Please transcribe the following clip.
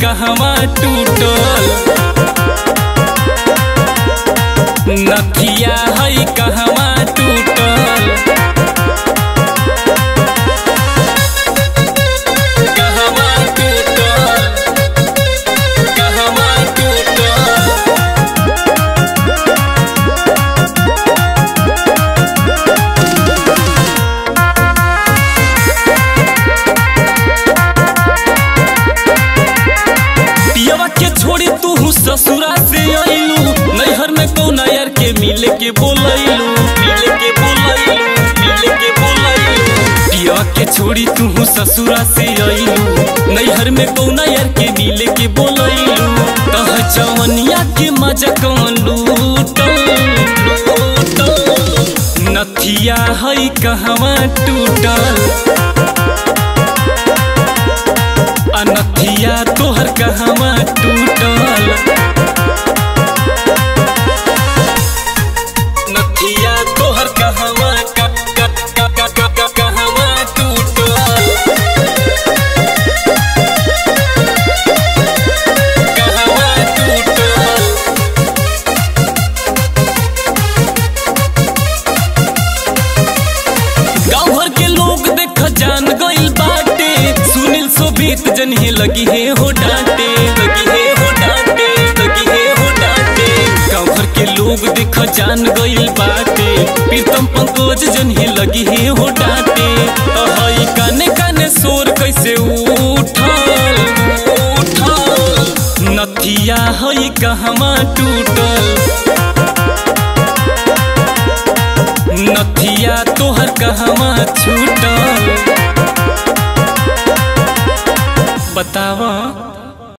कहवा टूटल नथिया है कहवा टूटल ससुरा से आइलू नैहर में कौ नयर के मिले के बोलैलू मिले के बोलैलू मिले के बोलैलू पिया के छोड़ी तू ससुरा से आइलू नैहर में कौ नयर के मिले के बोलैलू तह जवनिया के मजा कौन लूटल नथिया है कहवा टूटल अनथिया तोहर कहवा टूटल जनहे लगी है हो डांटे लगी है हो डांटे लगी है हो डांटे गाँव भर के लोग देखो जान गइल बाटे प्रीतम पंकज जनहे लगी है हो डांटे हई काने काने शोर कैसे उठल उठल नथिया है कहवा टूटल नथिया तोहर कहवा छूटल।